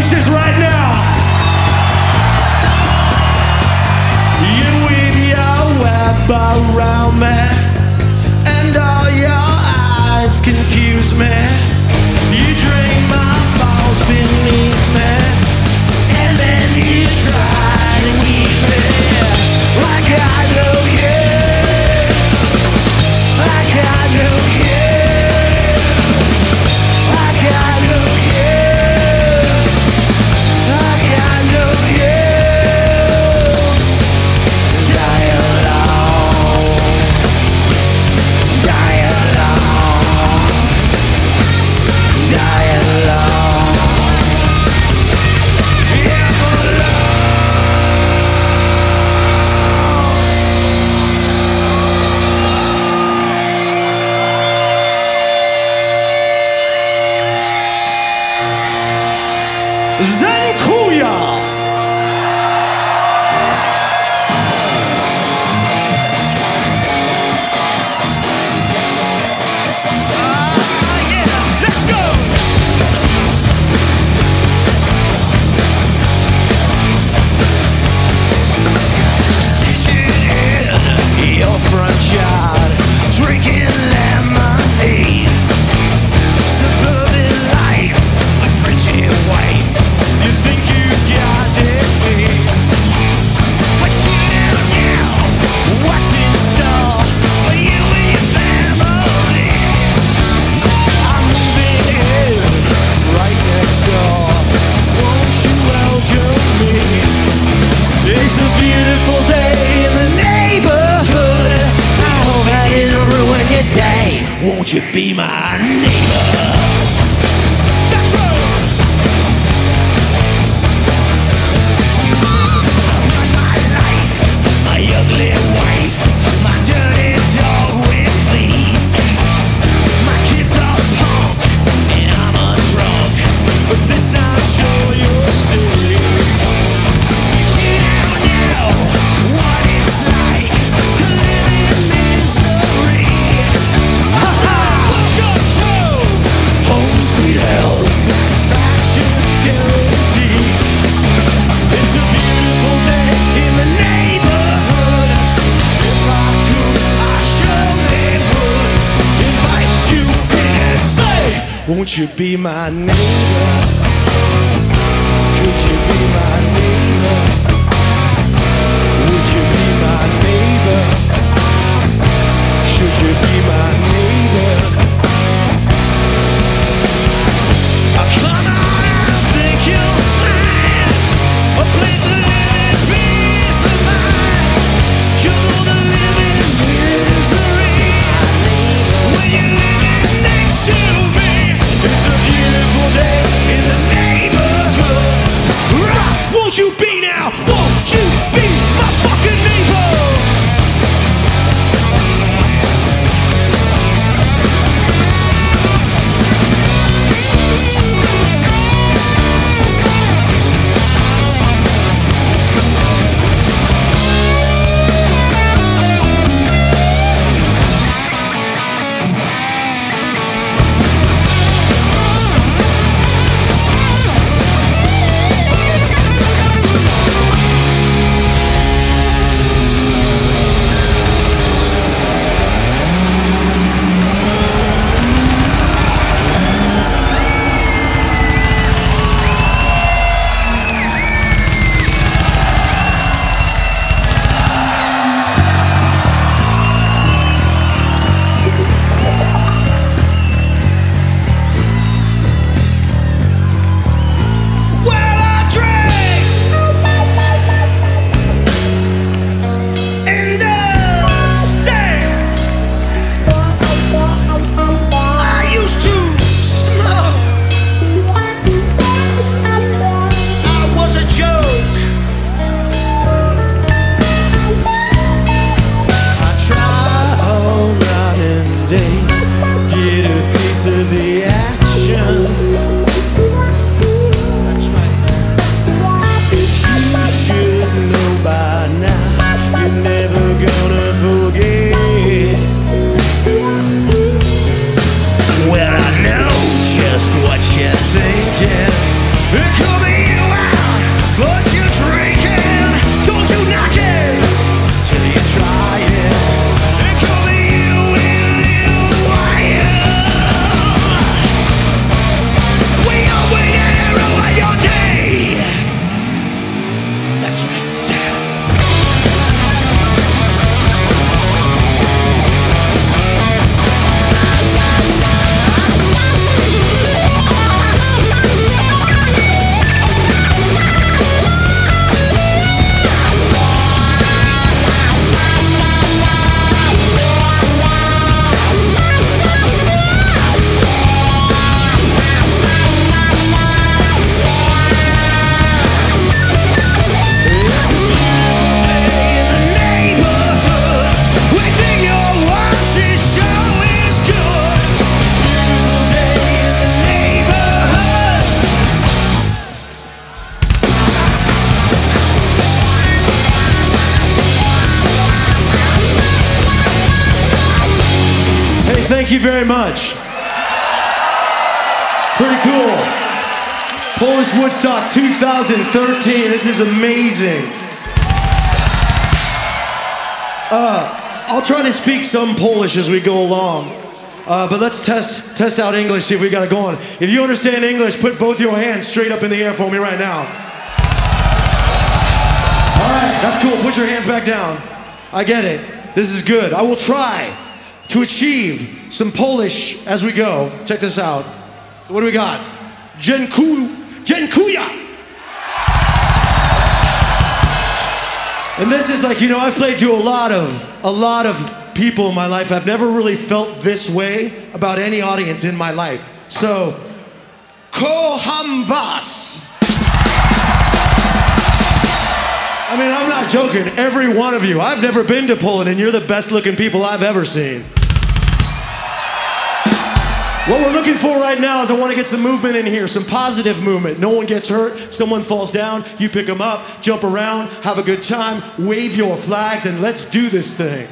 places right now. You with your web around me, and all your eyes confuse me. You drain my balls beneath me, and then you try to eat me. Like I know you, like I know you, like I know you, like I know you. Die alone, die alone, die alone. Yeah, won't you be my neighbor? Won't you be my neighbor? Could you be my neighbor? Would you be my neighbor? Should you be my neighbor? Come on, I think you'll find a place to live in peace of mind. You're gonna live in misery when you're living next to me. It's a beautiful day in the neighborhood. Right, won't you be now? Won't you be my fucking neighbor? Well, I know just what you're thinking. It could be Thank you very much. Pretty cool. Polish Woodstock 2013. This is amazing. I'll try to speak some Polish as we go along. But let's test out English, see if we got it going. If you understand English, put both your hands straight up in the air for me right now. All right, that's cool. Put your hands back down. I get it. This is good. I will try to achieve some Polish as we go. Check this out. What do we got? Dziękuję. And this is like, you know, I've played to a lot of people in my life. I've never really felt this way about any audience in my life. So, kocham was. I mean, I'm not joking. Every one of you. I've never been to Poland, and you're the best-looking people I've ever seen. What we're looking for right now is I want to get some movement in here, some positive movement. No one gets hurt, someone falls down, you pick them up, jump around, have a good time, wave your flags, and let's do this thing.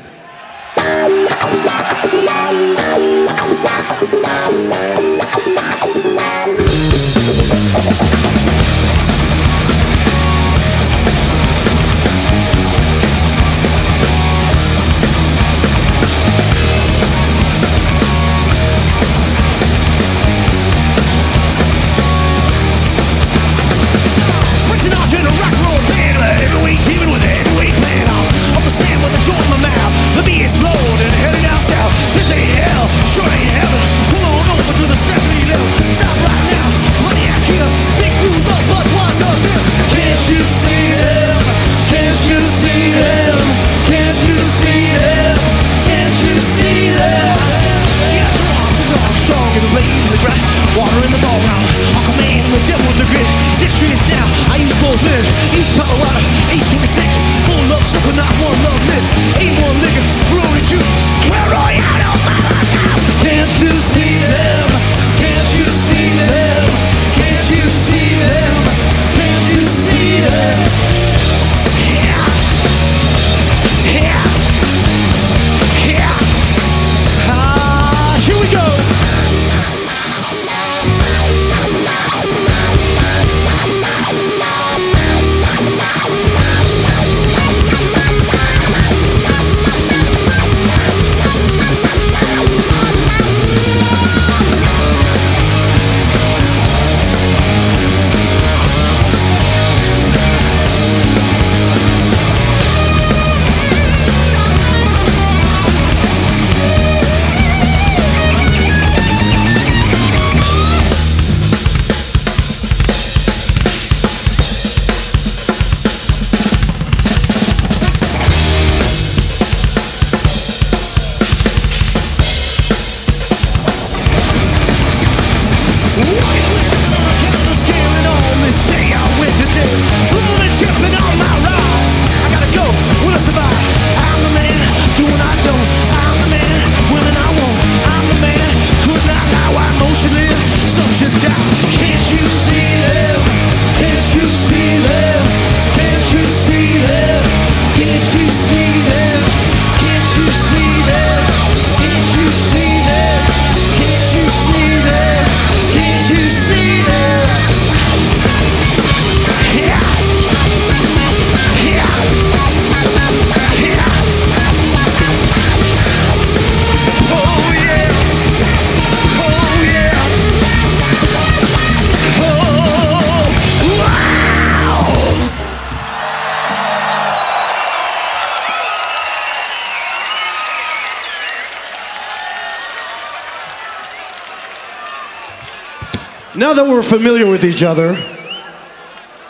Now that we're familiar with each other,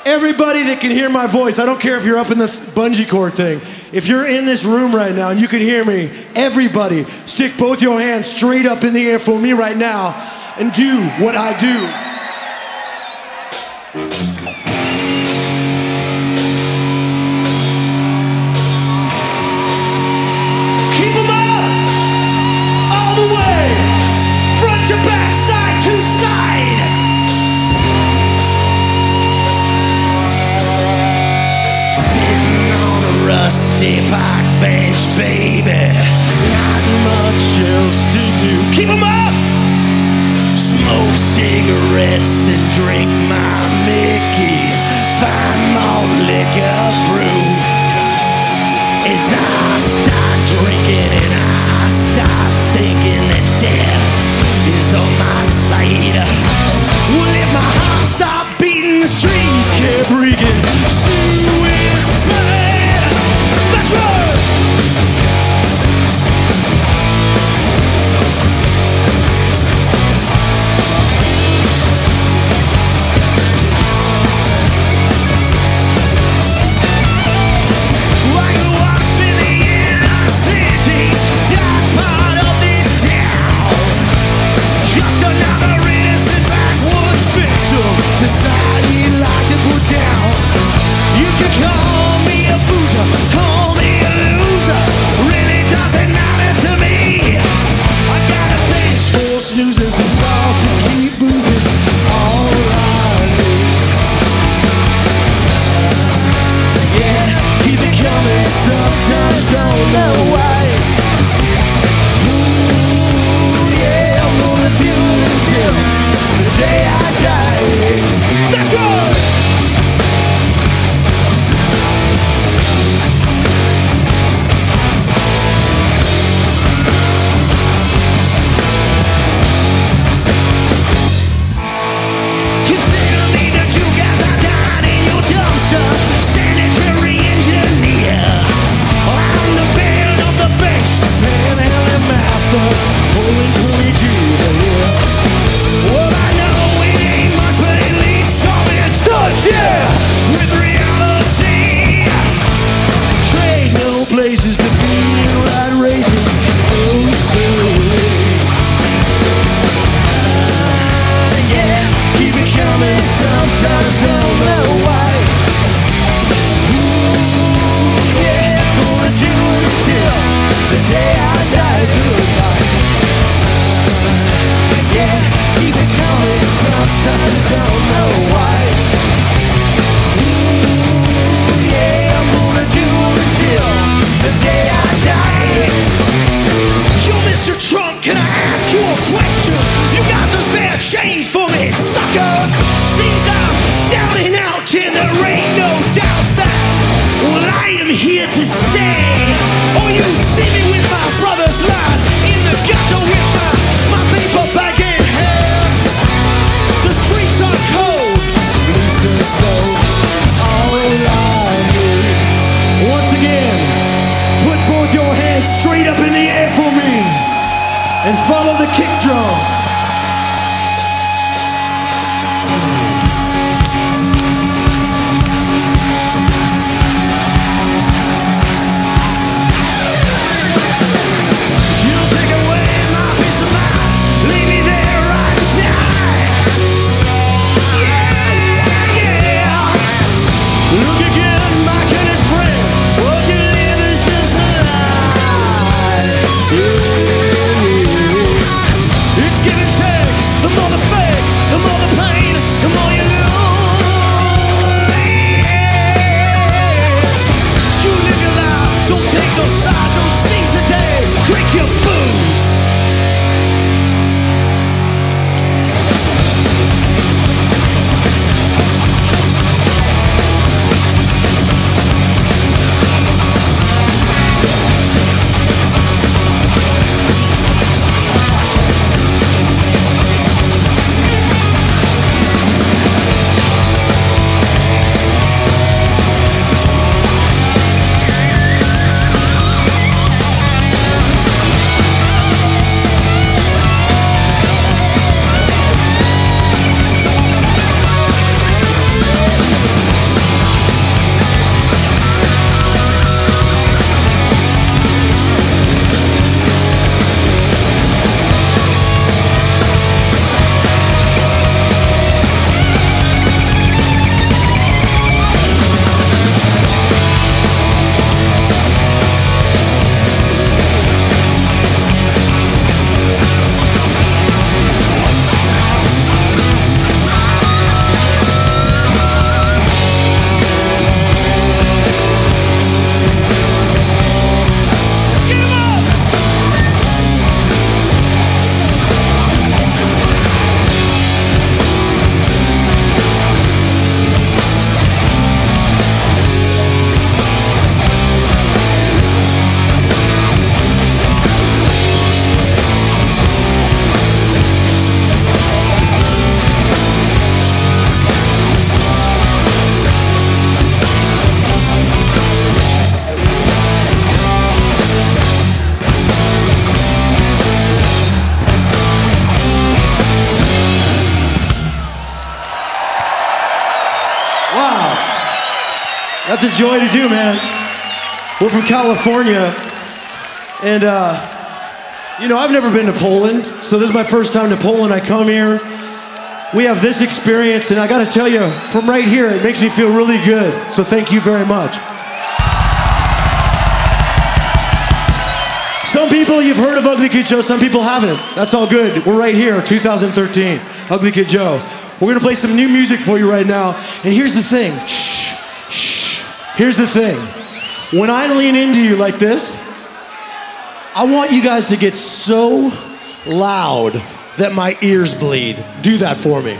everybody that can hear my voice, I don't care if you're up in the bungee cord thing, if you're in this room right now and you can hear me, everybody, stick both your hands straight up in the air for me right now and do what I do. Run. dusty park bench, baby. Not much else to do. Keep 'em up! Smoke cigarettes and drink my Mickeys. Find more liquor brew. As I start drinking and I start thinking that death is on my side. Well, if my heart stopped beating, the strings kept reeking. Suicide. Wow. That's a joy to do, man. We're from California, and you know, I've never been to Poland, so this is my first time to Poland. I come here, we have this experience, and I gotta tell you, from right here, it makes me feel really good, so thank you very much. Some people, you've heard of Ugly Kid Joe, some people haven't. That's all good. We're right here, 2013, Ugly Kid Joe. We're gonna play some new music for you right now, and here's the thing, shh, shh, here's the thing. When I lean into you like this, I want you guys to get so loud that my ears bleed. Do that for me.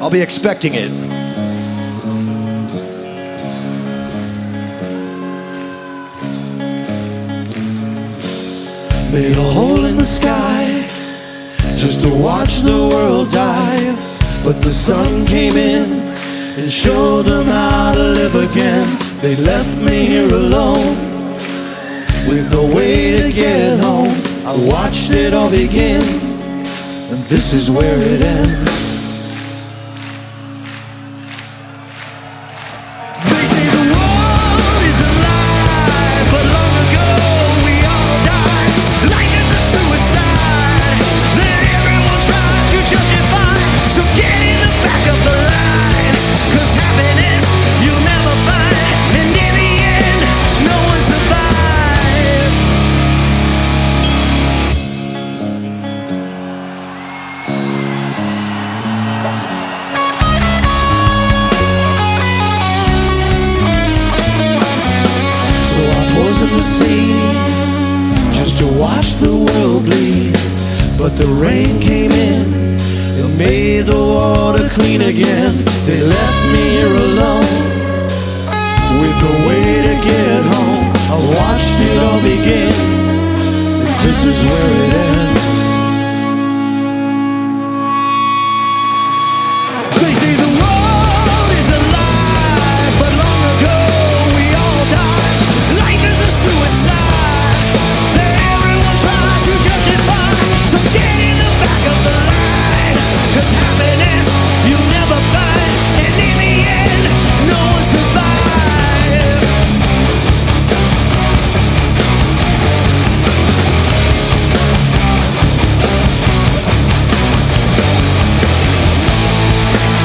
I'll be expecting it. Made a hole in the sky just to watch the world die, but the sun came in and showed them how to live again. They left me here alone with no way to get home. I watched it all begin, and this is where it ends. They say the world is a lie, but long ago we all died. Life is a suicide that everyone tries to justify. So get in the back of the line, 'cause happiness you'll never find, and in the end, no one survives. So I poisoned the sea just to watch the world bleed, but the rain came in, it made the water clean again. They left me here alone with no way to get home. I watched it all begin, and this is where it ends. They say the world is a lie, but long ago we all died. Life is a suicide that everyone tries to justify. So get in the back of the line, 'cause happiness you'll never find, and in the end, no one survives.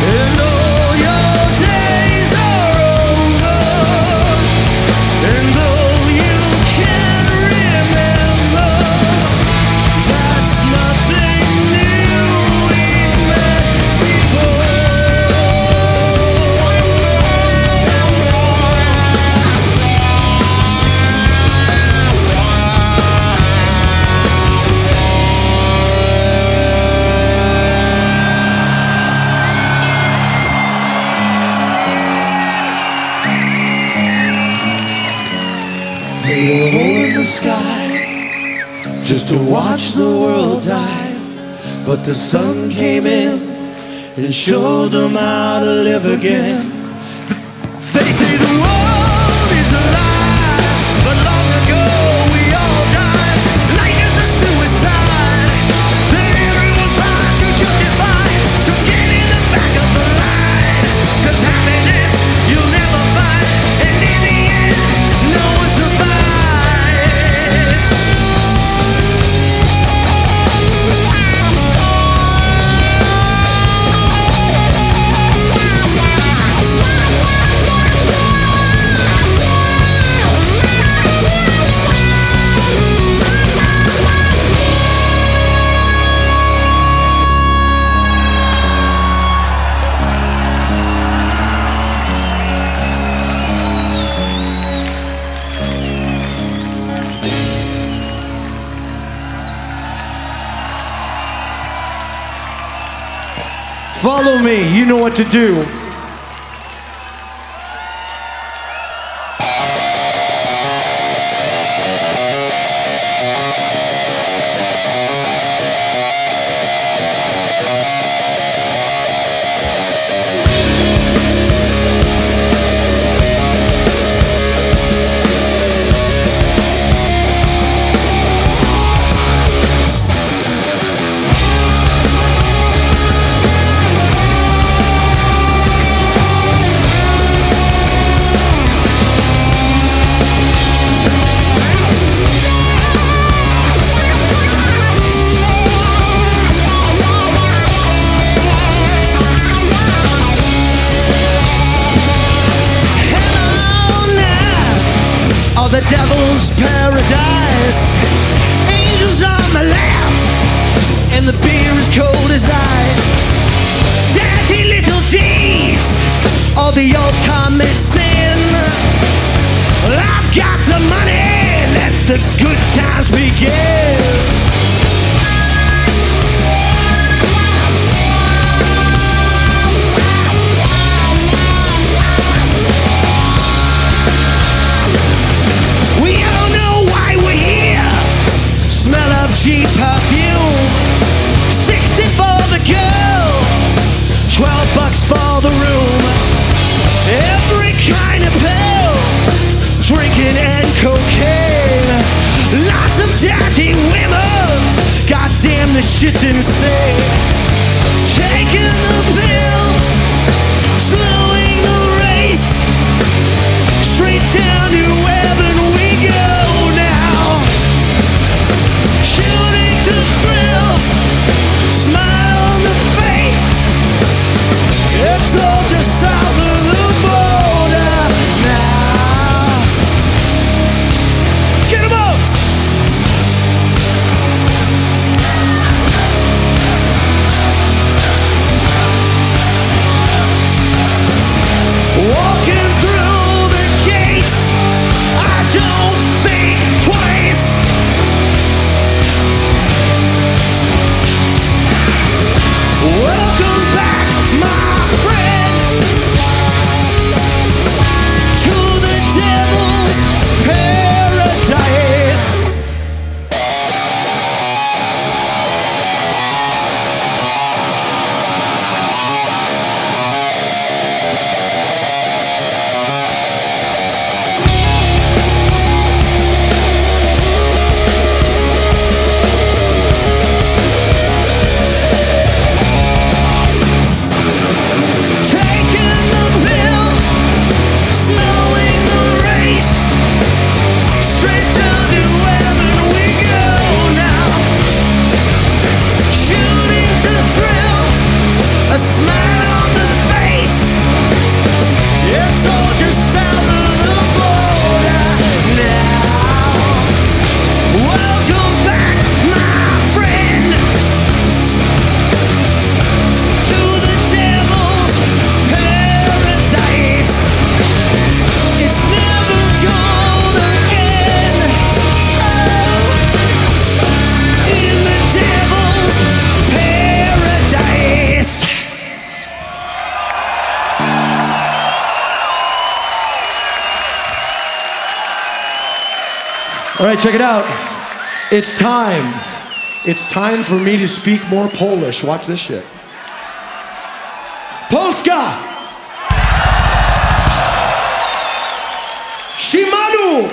And all your days are over, and all you can remember, that's nothing new. A hole in the sky just to watch the world die, but the sun came in and showed them how to live again. They say the world is a lie, but long ago we all died. Life is a suicide that everyone tries to justify. So get in the back of the line, 'cause happiness you'll never find, and in the end, no one survives. Follow me, you know what to do. and the beer is cold as ice. Dirty little deeds, all the old time is sin. Well, I've got the money, let the good times begin. Cheap perfume, 60 for the girl, 12 bucks for the room. Every kind of pill, drinking and cocaine. Lots of dirty women, goddamn the shit's insane. Taking the pill, slowing the race, straight down to heaven we go. It's all just out of the border now. Get 'em up! Walking through the gates, I don't think twice. Welcome back, my friend, to the devil's paradise. All right, check it out. It's time. It's time for me to speak more Polish. Watch this shit. Polska! Shimanu!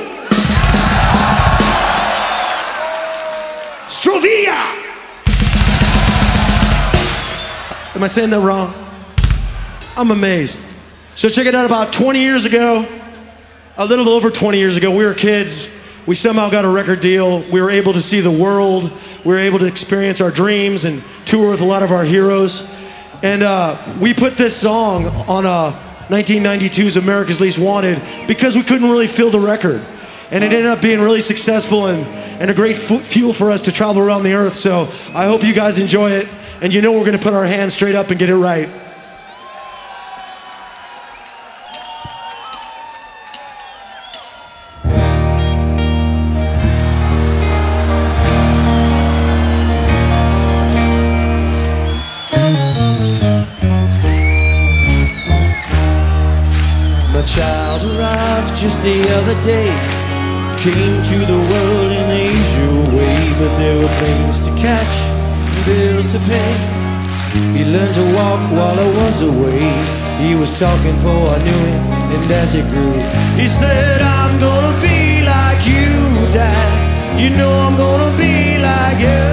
Strovia! Am I saying that wrong? I'm amazed. So check it out, about 20 years ago, a little over 20 years ago, we were kids. We somehow got a record deal. We were able to see the world. We were able to experience our dreams and tour with a lot of our heroes. And we put this song on 1992's America's Least Wanted because we couldn't really fill the record. And it ended up being really successful and a great fuel for us to travel around the earth. So I hope you guys enjoy it. And you know we're gonna put our hands straight up and get it right. Just the other day, came to the world in a usual way, but there were planes to catch, bills to pay. He learned to walk while I was away. He was talking before I knew it, and as it grew, he said, I'm gonna be like you, Dad. You know I'm gonna be like you.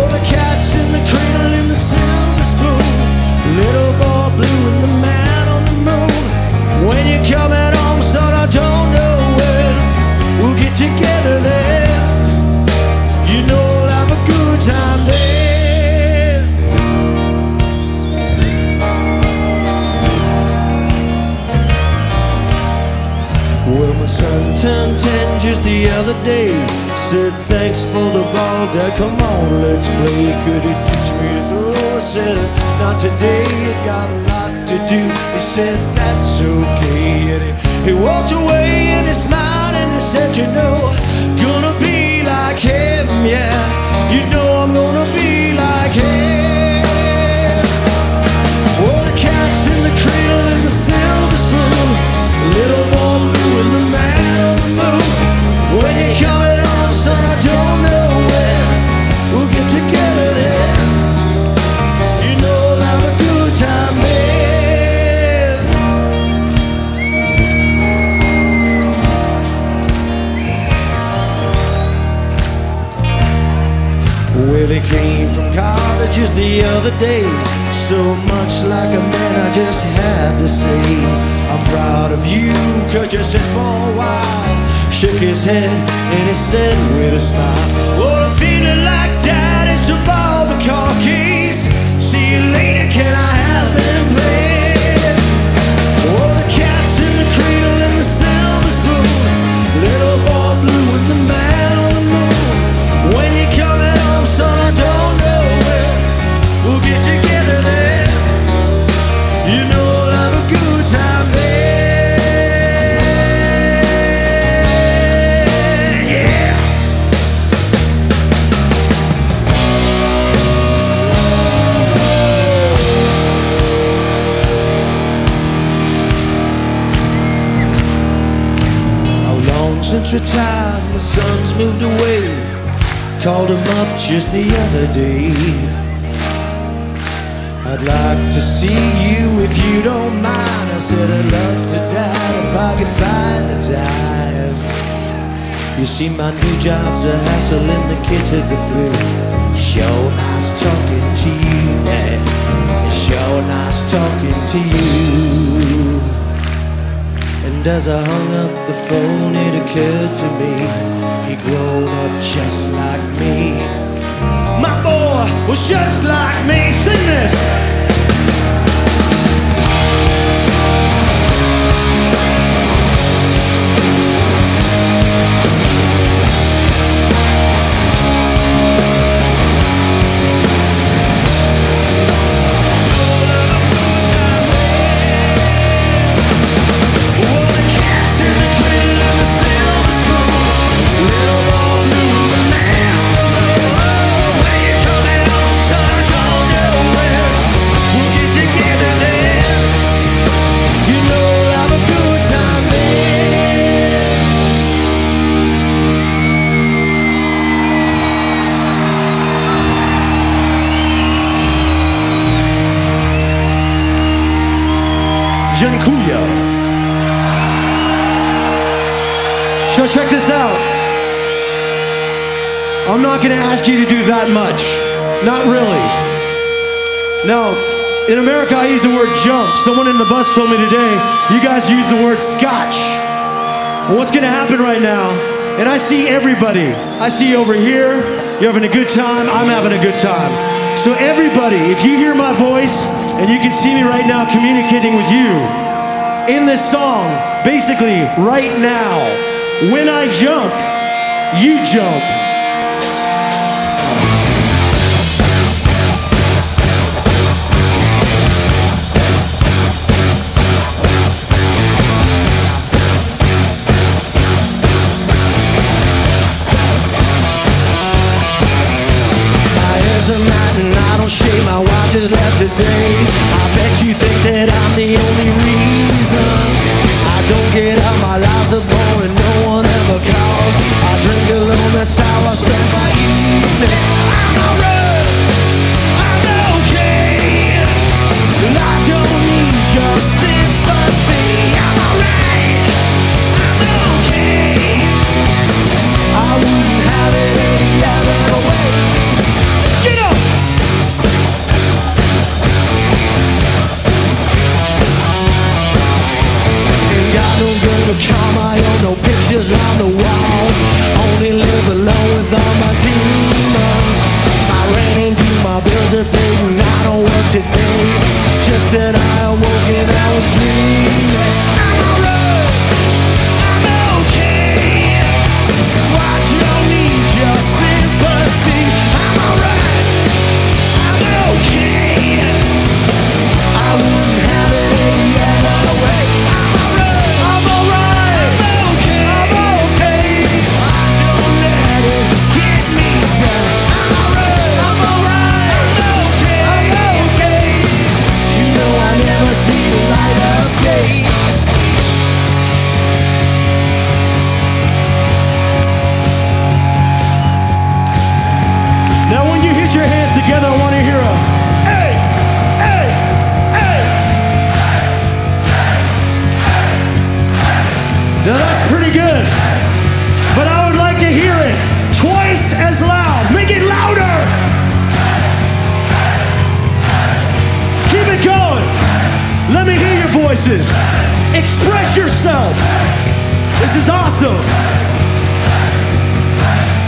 Oh, the cat's in the cradle in the silver spoon, little boy blue in the man. When you're coming home, son, I don't know when we'll get together there. You know we'll have a good time there. Well, my son turned 10 just the other day. said, thanks for the ball, Dad, come on, let's play. Could you teach me to throw? I said, not today, I got a lot to do. He said, that's okay. And he walked away and he smiled and he said, you know, gonna be like him, yeah. You know I'm gonna be like him. Oh, the cat's in the cradle and the silver spoon, little warm blue and the man on the moon. When you're coming home, son, I don't know when we'll get together then. You know I'll have a good time, man. Well, he came from college just the other day, so much like a man I just had to say, I'm proud of you, 'cause you said for a while. Shook his head and he said with a smile, well, I'm feeling like daddy's to borrow the car keys. See you later, can I have them played? Oh, the cat's in the cradle and the silver spoon, little boy blue and the man on the moon. When you're coming home, son, I don't know where we'll get together then. You know I'll have a good time there. Since retired, my son's moved away. Called him up just the other day. I'd like to see you if you don't mind. I said I'd love to die if I could find the time. You see, my new job's a hassle and the kids had the flu. Sure nice talking to you, Dad. Sure nice talking to you. And as I hung up the phone, it occurred to me, he'd grown up just like me. My boy was just like me. Sing this. So check this out. I'm not gonna ask you to do that much. Not really. Now, in America I use the word jump. Someone in the bus told me today, you guys use the word scotch. Well, what's gonna happen right now, and I see everybody. I see you over here, you're having a good time, I'm having a good time. So everybody, if you hear my voice, and you can see me right now communicating with you, in this song, basically, right now, when I jump, you jump. I don't shave, my wife just left today. I bet you think that I'm the only reason I don't get out. My life's a bore and no one ever calls. I drink alone, that's how I spend my evening. I'm alright, I'm okay, I don't need your sympathy. I'm alright, I'm okay, I wouldn't have it any other way. Get up! Got no girl to call my own, no pictures on the wall. Only live alone with all my demons. I ran into my bills are paid and I don't work today. Just that I awoke and I was dreaming. I'm alright, I'm okay, I don't need together, I want to hear a hey, hey, hey. Now that's pretty good, but I would like to hear it twice as loud. Make it louder. Keep it going. Let me hear your voices. Express yourself. This is awesome.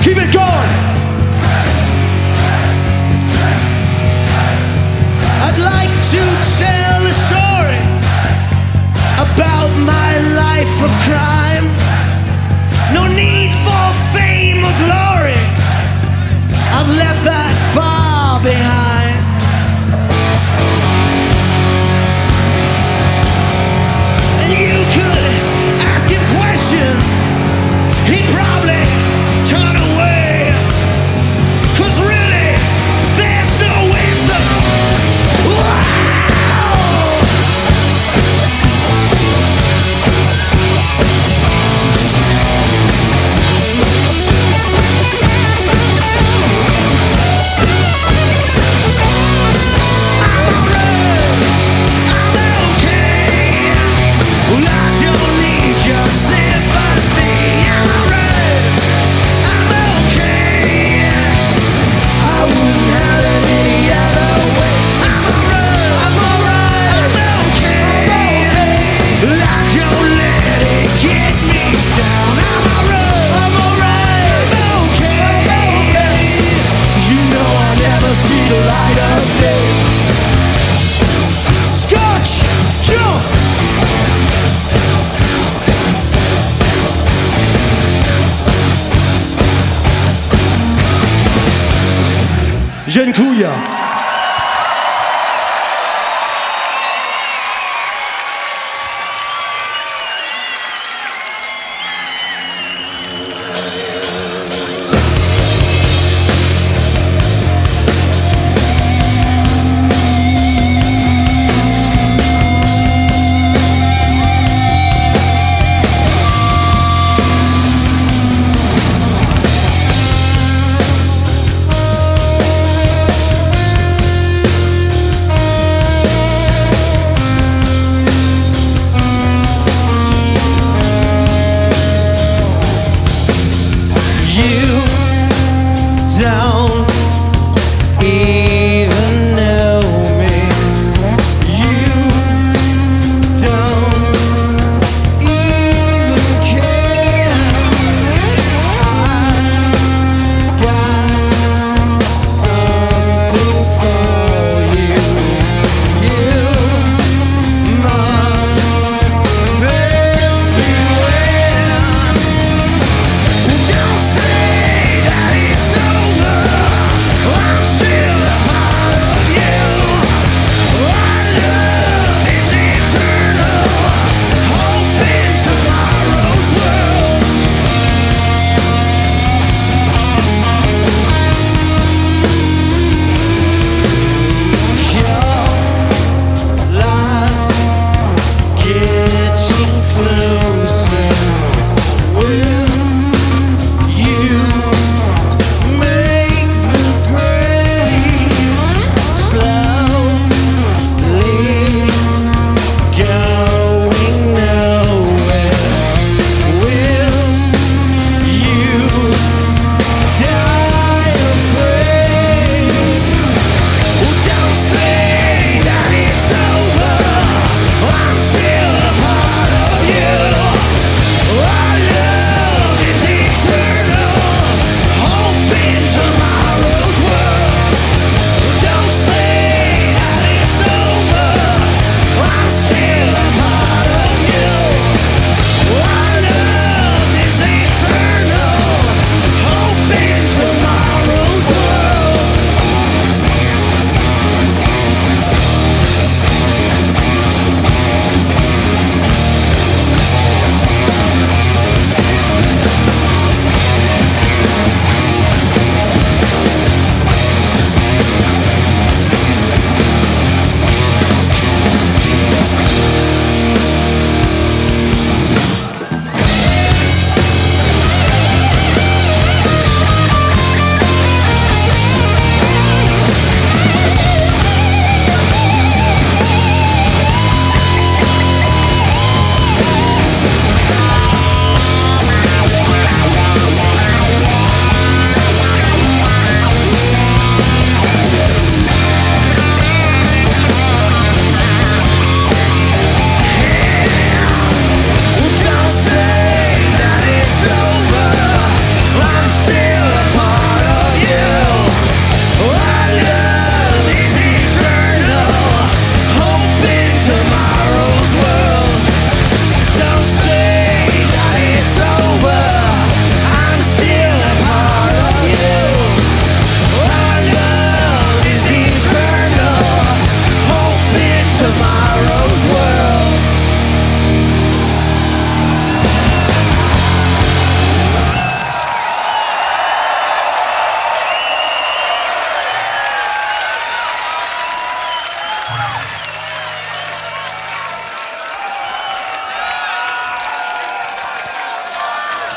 Keep it going. I'd like to tell a story about my life of crime. No need for fame or glory. I've left that far behind. And you could ask him questions. He'd probably turn away. 'Cause really, there's no answer. Wow! Dziękuję.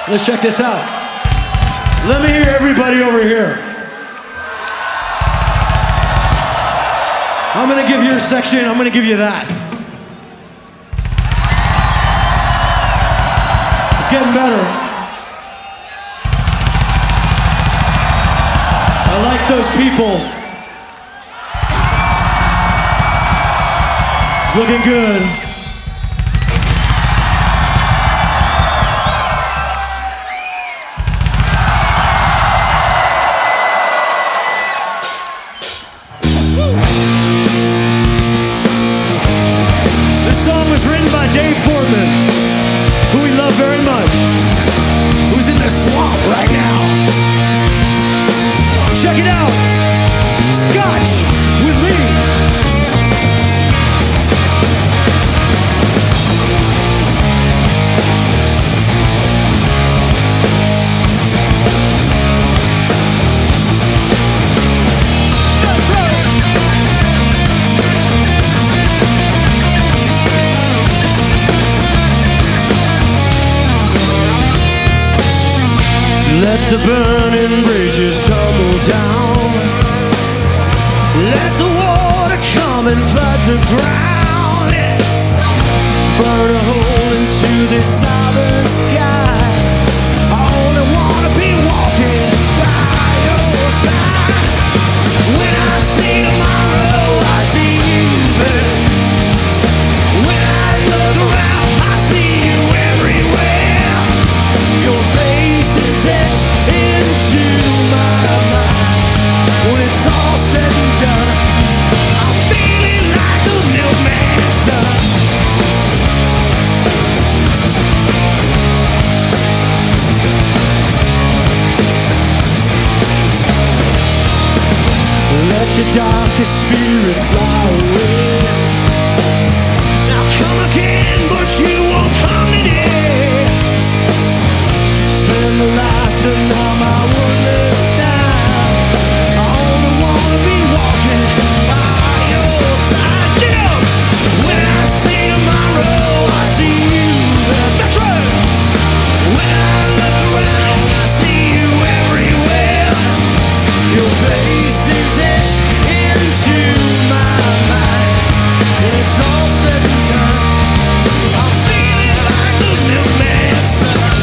Let's check this out. Let me hear everybody over here. I'm gonna give you a section, I'm gonna give you that. It's getting better. I like those people. It's looking good. Let the burning bridges tumble down. Let the water come and flood the ground. Burn a hole into this southern sky. I only wanna be walking by your side. When I see tomorrow, I see you there. When I look around, I see you everywhere. Your face is there. Into my mind. When it's all said and done, I'm feeling like a new man's son. Let your darkest spirits fly away. Now come again, but you won't come today. Spend the last of all my wordless now. I only wanna be walking by your side. Get up! When I see tomorrow, I see you there. That's right! When I look around, I see you everywhere. Your face is etched into my mind. And it's all said and done. I'm feeling like a new man's son.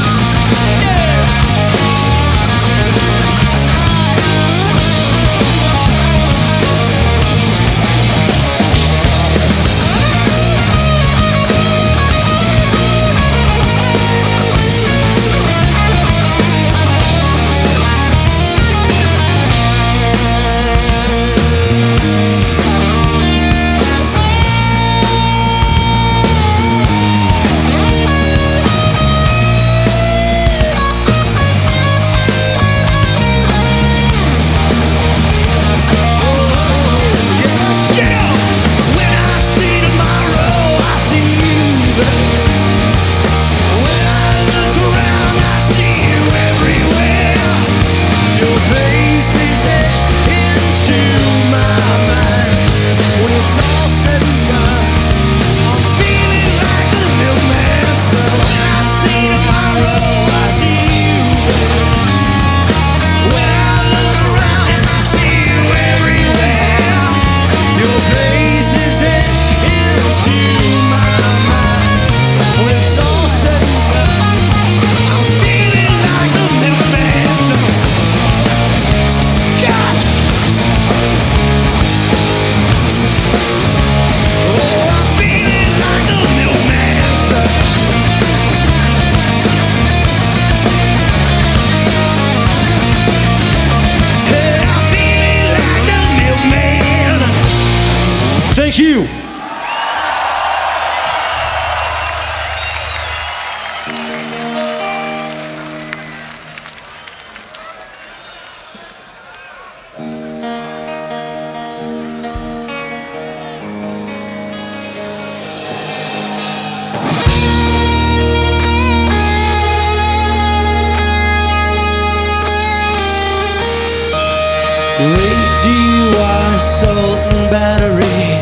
Rape, DUI, assault and battery.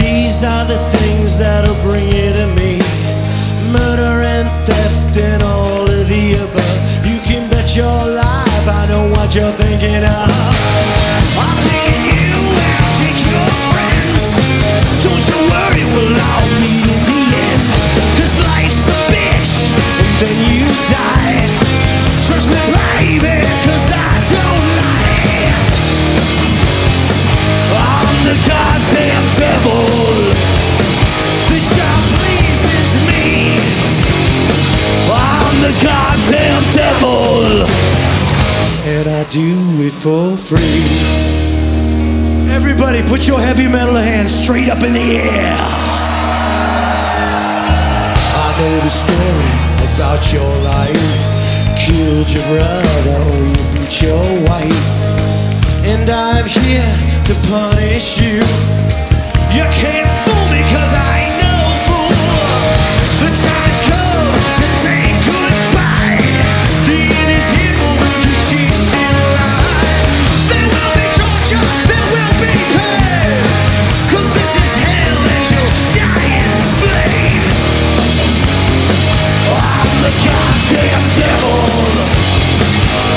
These for free. Everybody put your heavy metal hand straight up in the air. I know the story about your life. Killed your brother, or you beat your wife. And I'm here to punish you. You can't fool me, cause I know for the time's come to say goodbye. The end is here for them to cease in line. There will be torture, there will be pain, cause this is hell and you'll die in flames. I'm the goddamn devil.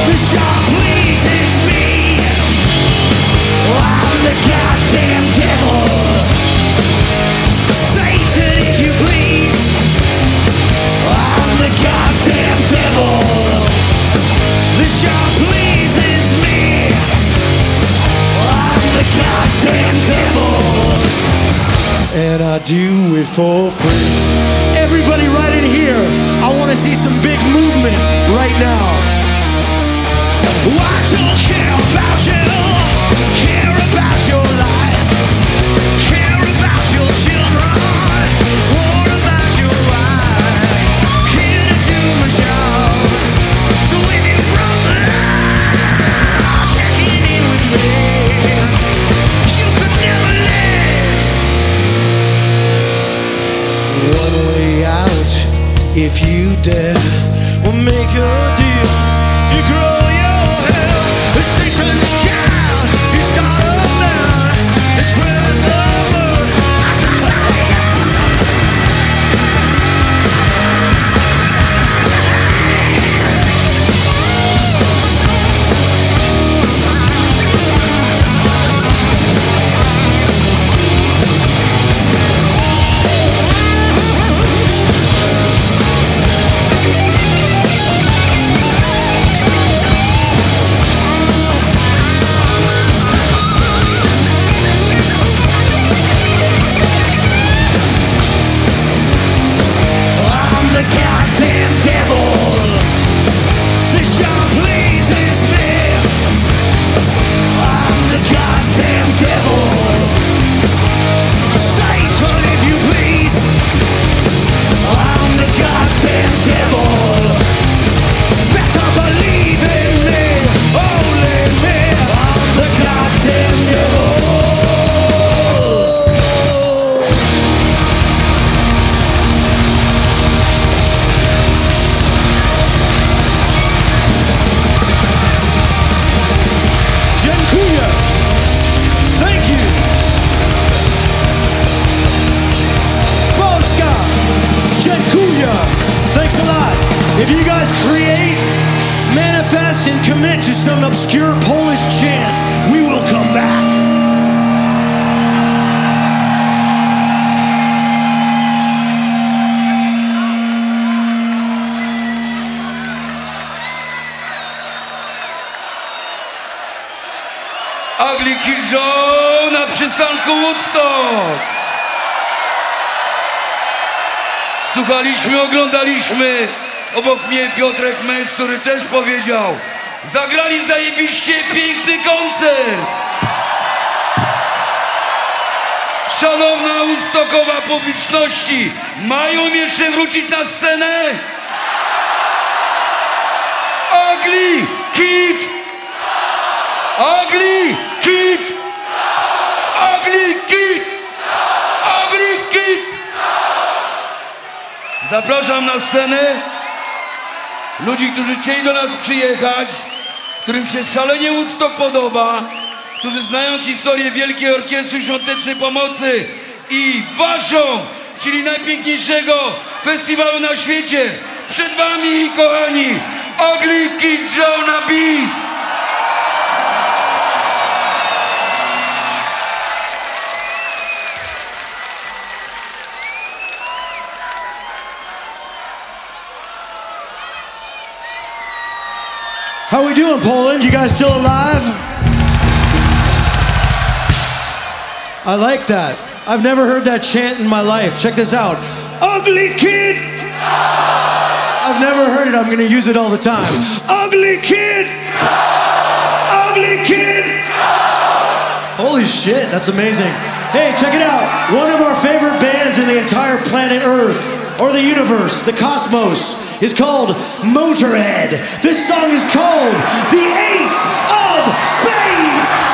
This job pleases me. I'm the goddamn devil. Satan, if you please. I'm the goddamn devil. This job pleases me. I'm the goddamn devil. And I do it for free. Everybody right in here, I want to see some big movement right now. I don't care about you. Care about your life, care about your children, or about your wife. Here to do my job, so if you run the line, checking in with me. You could never live. One way out, if you dare, we'll make a deal. You grow your hair, the Satan's child. It's when the moon Ugly Kid Joe na przystanku Woodstock. Słuchaliśmy, oglądaliśmy. Obok mnie Piotrek Męs, który też powiedział: zagrali zajebiście, piękny koncert. Szanowna Woodstockowa publiczności, mają jeszcze wrócić na scenę? Ugly Kid! Ugly Kid! Ugly Kid! Ugly Kid! Zapraszam na scenę ludzi, którzy chcieli do nas przyjechać, którym się szalenie Woodstock podoba, którzy znają historię Wielkiej Orkiestry Świątecznej Pomocy i waszą, czyli najpiękniejszego festiwalu na świecie. Przed wami, kochani, Ugly Kid Joe na bis! How we doing, Poland? You guys still alive? I like that. I've never heard that chant in my life. Check this out. Ugly Kid! I've never heard it. I'm gonna use it all the time. Ugly Kid! Ugly Kid! Ugly Kid Joe! Holy shit, that's amazing. Hey, check it out. One of our favorite bands in the entire planet Earth, or the universe, the cosmos, is called Motorhead. This song is called The Ace of Spades.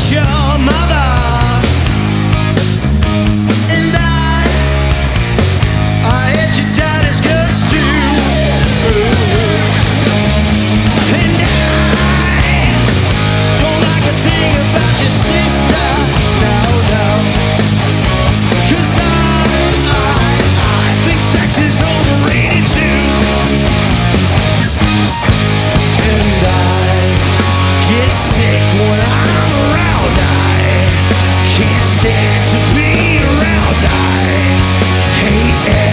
About you.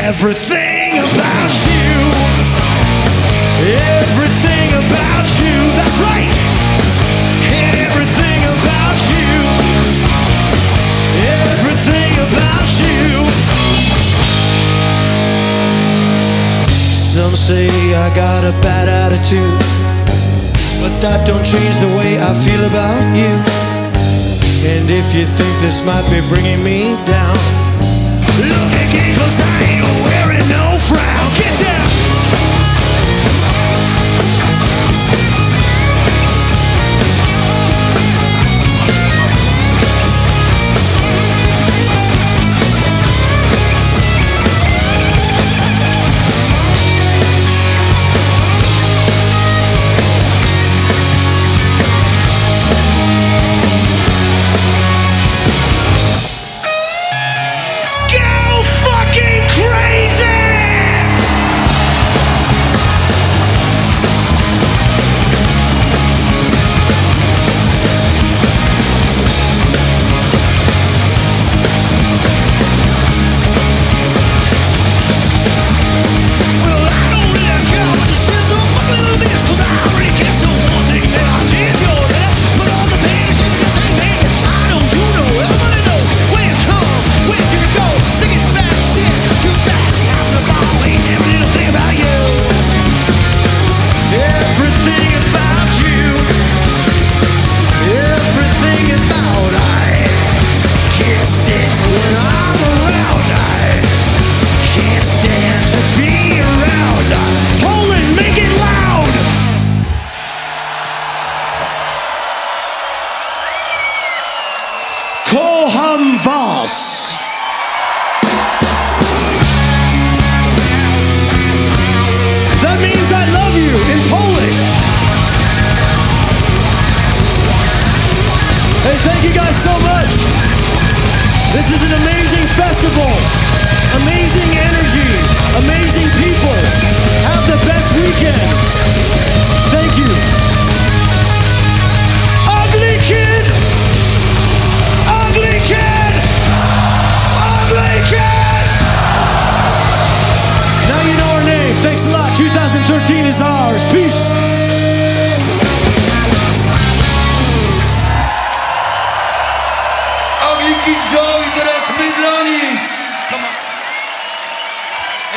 Everything about you, everything about you, that's right. Everything about you, everything about you. Some say I got a bad attitude, but that don't change the way I feel about you. And if you think this might be bringing me down, look again, 'cause I ain't wearing no frown. Get down.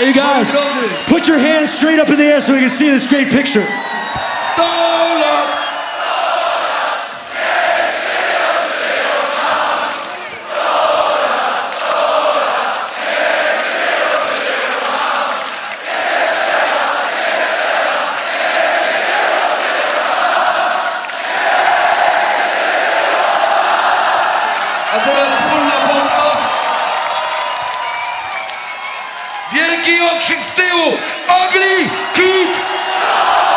Hey guys, put your hands straight up in the air so we can see this great picture. Wielki okrzyk z tyłu! Ugly Kid Joe!